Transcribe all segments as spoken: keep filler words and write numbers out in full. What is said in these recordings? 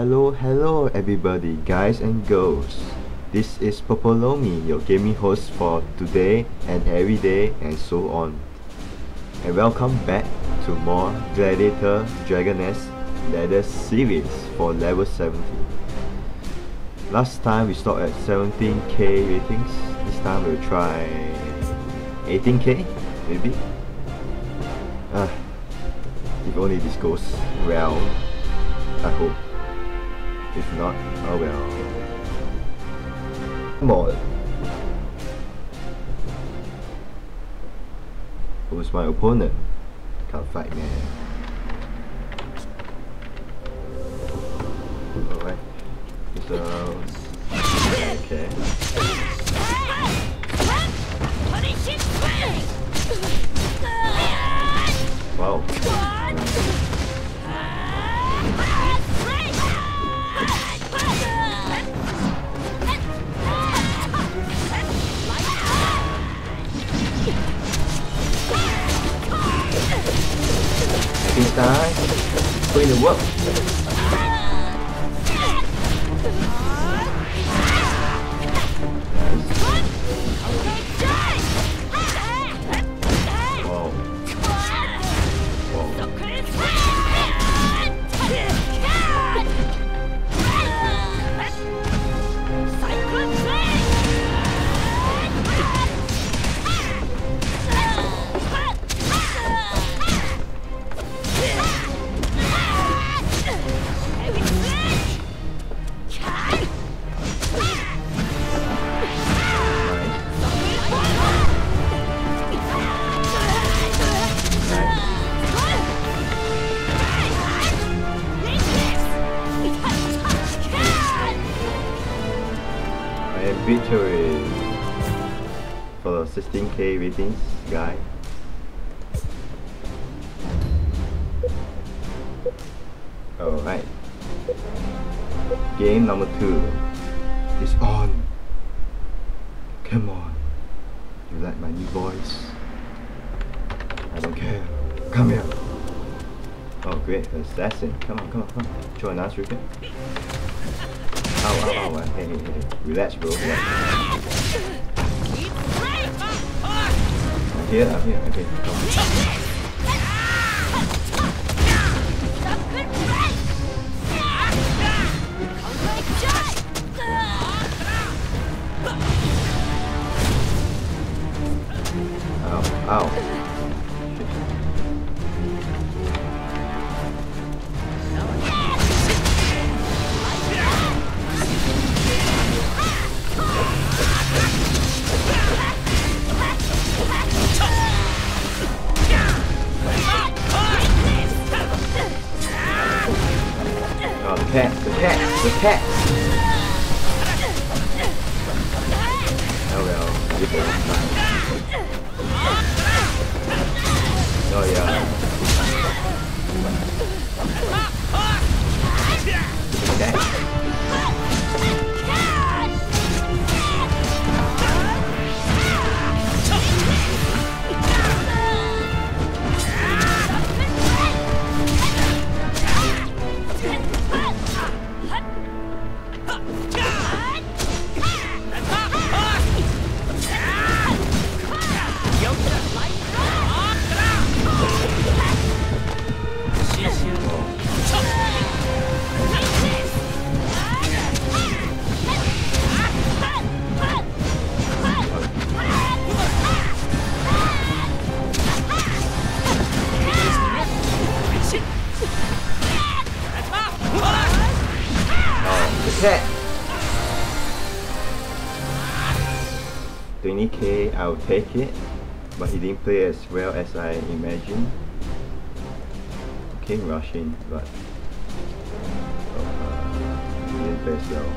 hello, hello everybody, guys and girls. This is Popolome, your gaming host for today and every day and so on. And welcome back to more Gladiator Dragon Nest ladder series for level seventy. Last time we stopped at seventeen K ratings, this time we'll try eighteen K maybe? Uh, if only this goes well, I hope. If not, oh well. Come on. Who's my opponent? Can't fight, man. Alright. So... okay. Wow. This time, it's going to work. Whoa. Victory for the sixteen K ratings guy. Alright. Game number two is on. Come on. You like my new voice? I don't care. Come here. Oh great, assassin. Come on, come on, come on. Join us, Ricky. Ow, ow, ow, hey, hey, hey, relax bro, relax. I'm here, I'm here, okay, come on. Ow, ow. The cat, the cat, the cat! Oh well, you're fine. Oh yeah. twenty K, I'll take it, but he didn't play as well as I imagined. Came rushing, but uh, he didn't play as well.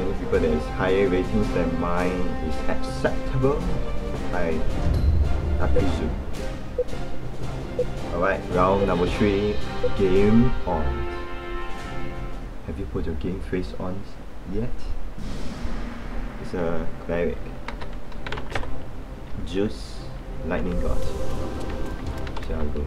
Any people that is higher ratings than mine is acceptable. I appreciate. Alright, round number three, game on. Have you put your game face on yet? It's a cleric. Juice, lightning god. 같이 알고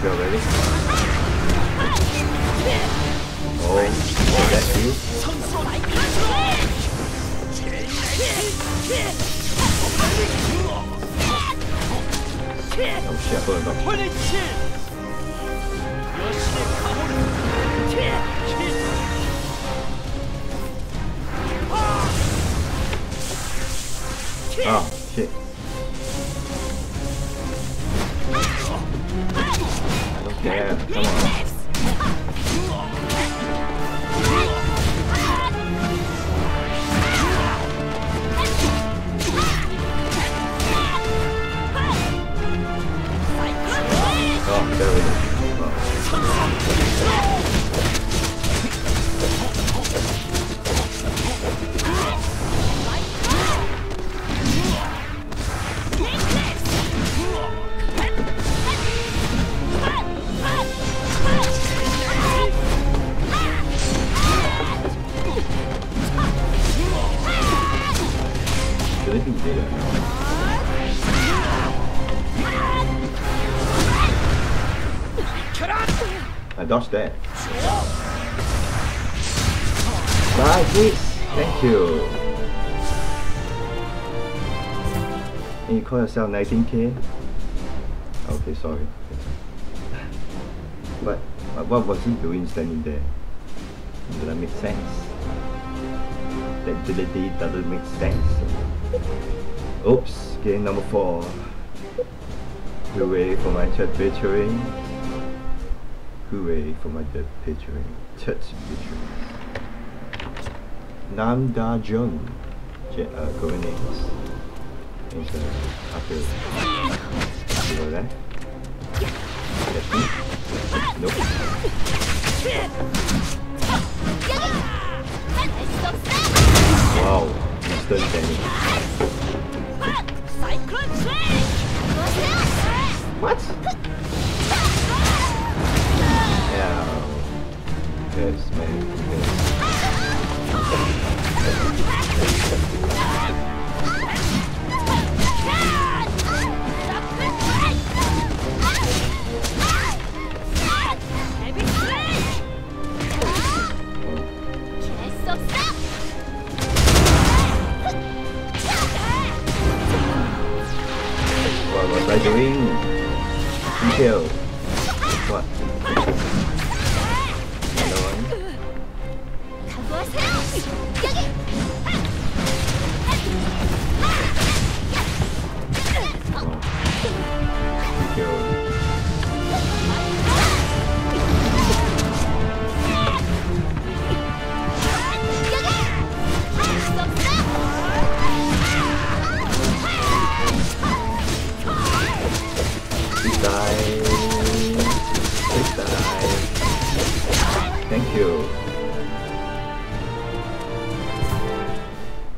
Go ready? Oh, is that you? Oh shit, I thought about you. Oh shit. Yeah, come on. Oh, there we go. I dodged that. Nice, please. Thank you. And you call yourself nineteen K? Okay, sorry. But, but what was he doing standing there? Does that make sense? That agility doesn't make sense. Oops, game number four. Hooray for my church featuring. Hooray for my church featuring. Church featuring. Nam Da Jung. Je uh, Korean names. Names are after. You know that? That's me. Nope. Wow, Mister Danny. What? Yeah. Yes, man. Yes. What was I doing? Detail. What? Another one.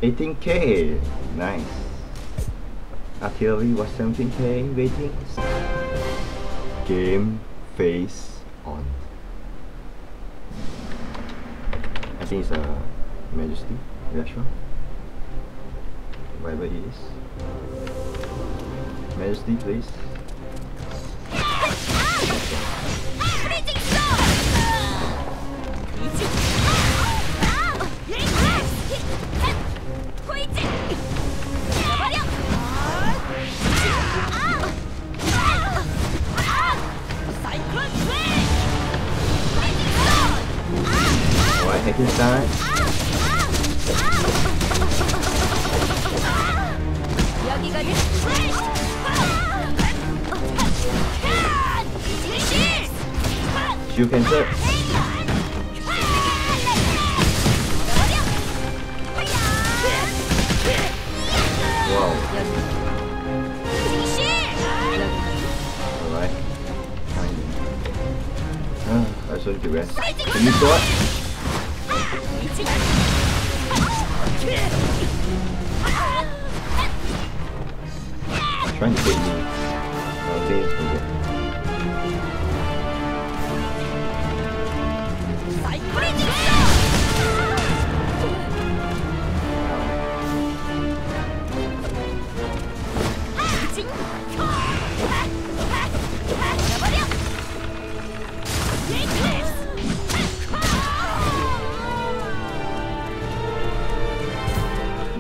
eighteen K, nice. Artillery was seventeen K waiting. Game face on. I think it's a uh, Majesty restaurant. Whatever it is. Majesty, please. Hit this time. You can hit. Wow. Alright. 쏘지 왜? 재밌어? Trying to get me. Oh, they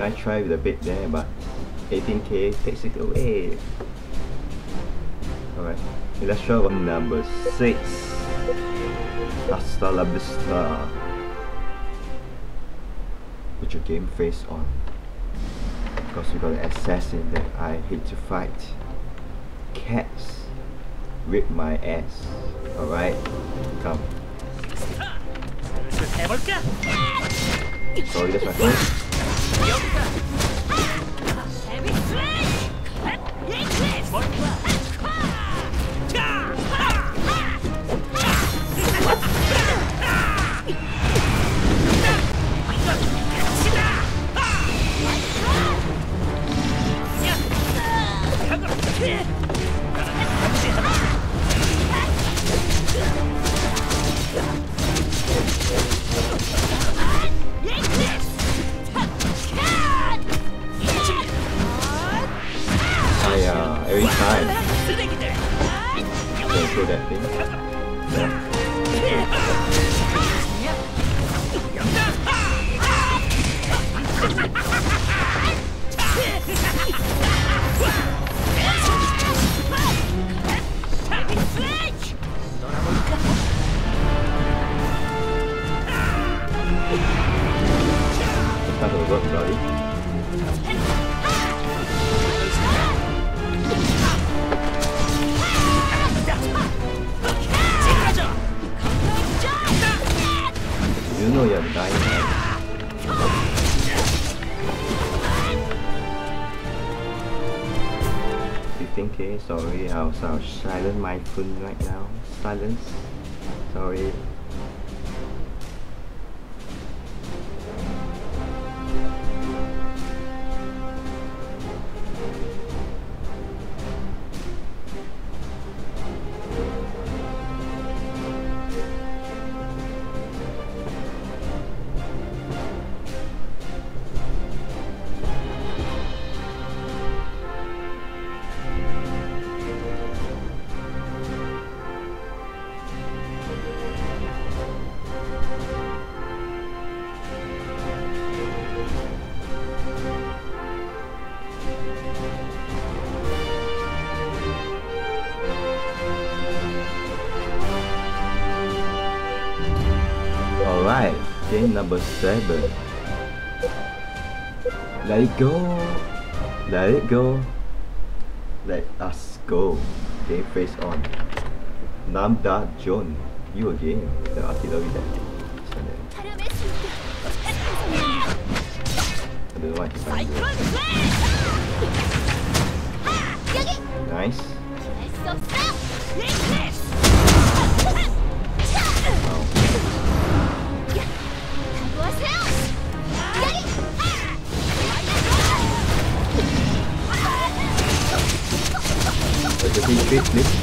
I tried with a bit there, but eighteen K takes it away. Alright, let's try one number six. Hasta la vista. Put your game face on. Because we got an assassin that I hate to fight. Cats. Rip my ass. Alright, come. Sorry, that's my first. fifteen K, sorry, I'll, I'll silence my phone right now. Silence. Sorry. Alright, game number seven. Let it go. Let it go. Let us go. Game face on. Nam Da Jung. You again. The artillery that. I don't know what to find. Nice. Wow. Let's just eat it, please. What?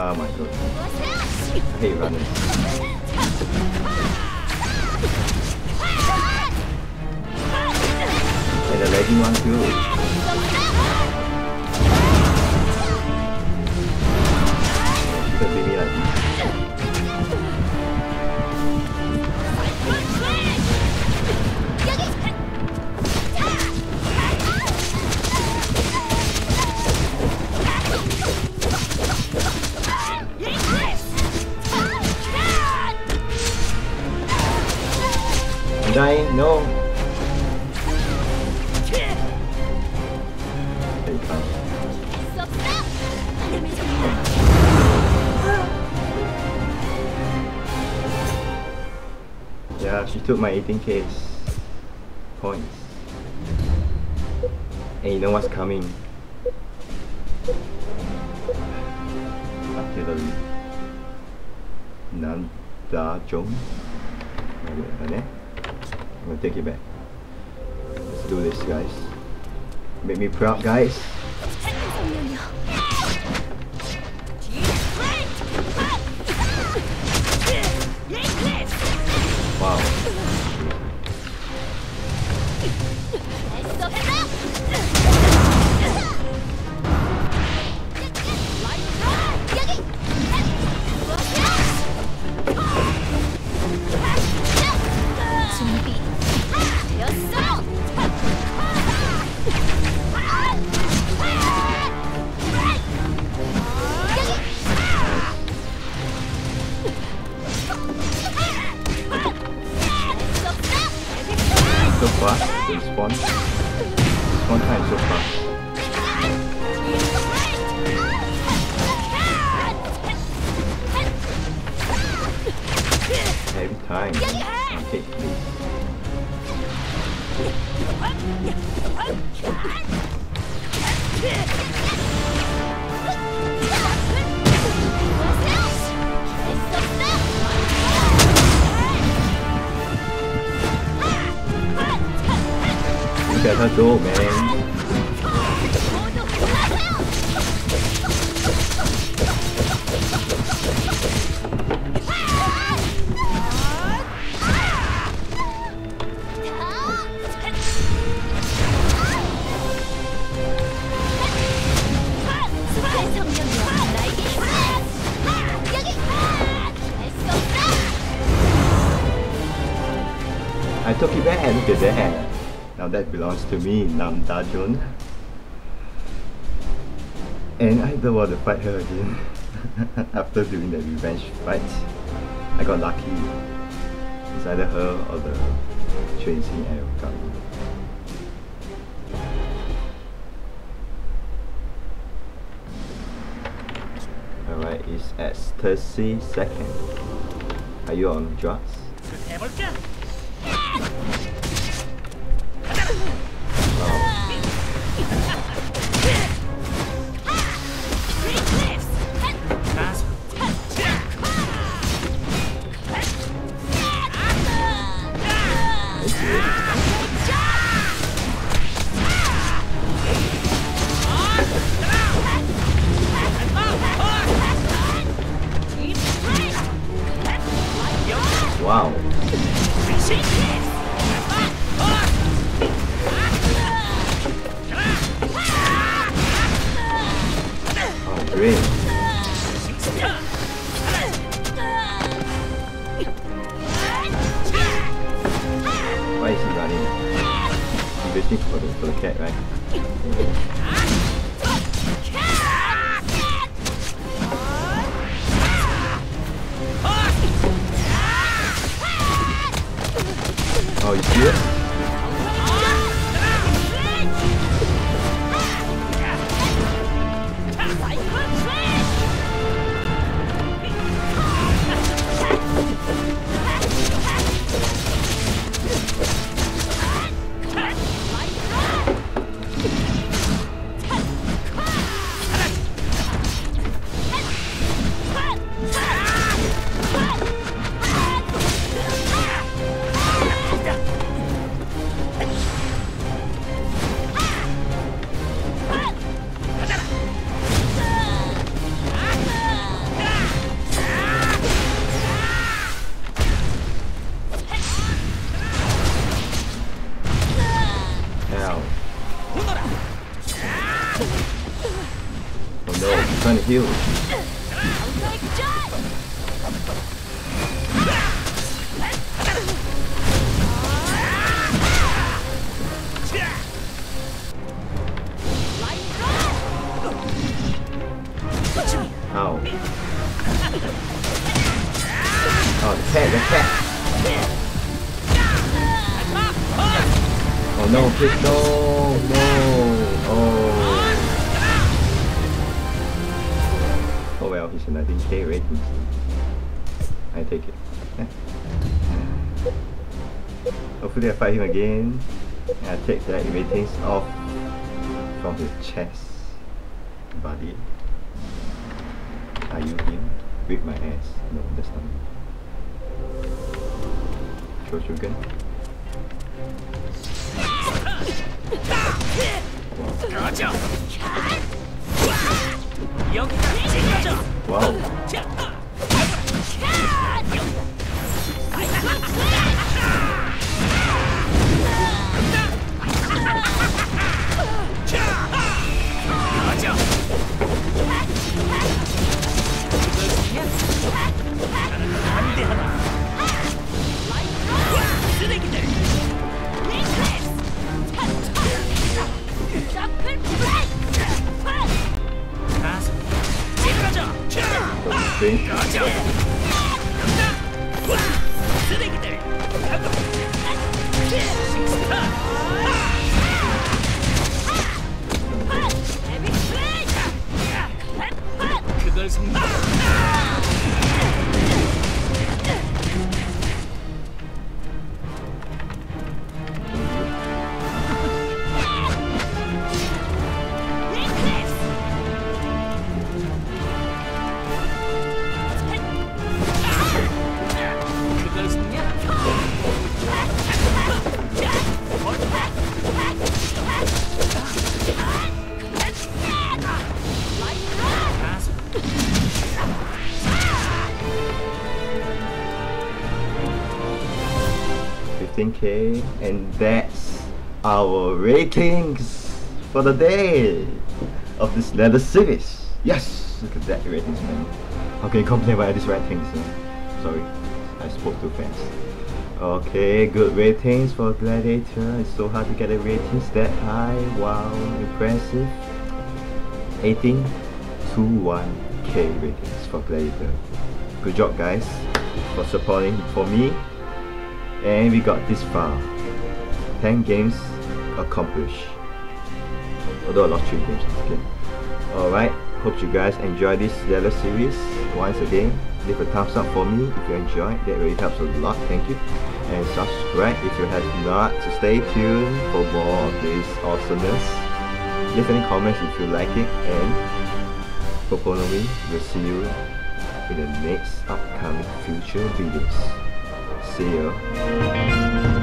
Oh my god. I hate running. And the lagging one too. Could be me like this. And I know. There you go. Yeah, she took my eighteen K points. And you know what's coming? Artillery. Nam Da Jung. I'm gonna take it back. Let's do this, guys. Make me proud, guys. Wow. So fast, they spawn. Spawn time is so fast. Every time. Okay, look at her go, man. I took it back, look at that. Now that belongs to me, Nam Da Jung. And I don't want to fight her again. After doing the revenge fight, I got lucky. It's either her or the Chuen Sing I got. Alright, it's at thirty seconds. Are you on drugs? Wow. Oh, great. Why is he running? He's waiting for the, for the cat, right? Yeah. Oh, you see it? Trying to heal. Ow. Oh, the cat, the cat. no, please, no, no, oh. Oh well, he's in a D K rating. I take it. Hopefully I fight him again. And I take that ratings off from his chest. Buddy. Are you him? With my ass. No, that's not me. Shogun. Gotcha. Wow. Wow. Okay, and that's our ratings for the day of this leather series. Yes, look at that ratings, man. How can you complain about these ratings? Uh, sorry, I spoke too fast. Okay, good ratings for Gladiator. It's so hard to get the ratings that high. Wow, impressive. eighteen twenty-one K ratings for Gladiator. Good job, guys, for supporting for me. And we got this far. ten games accomplished. Although I lost three games in this game. Alright, hope you guys enjoy this leather series. Once again, leave a thumbs up for me if you enjoyed. That really helps a lot, thank you. And subscribe if you have not. So stay tuned for more of this awesomeness. Leave any comments if you like it. And Popolome, we'll see you in the next upcoming future videos. See you.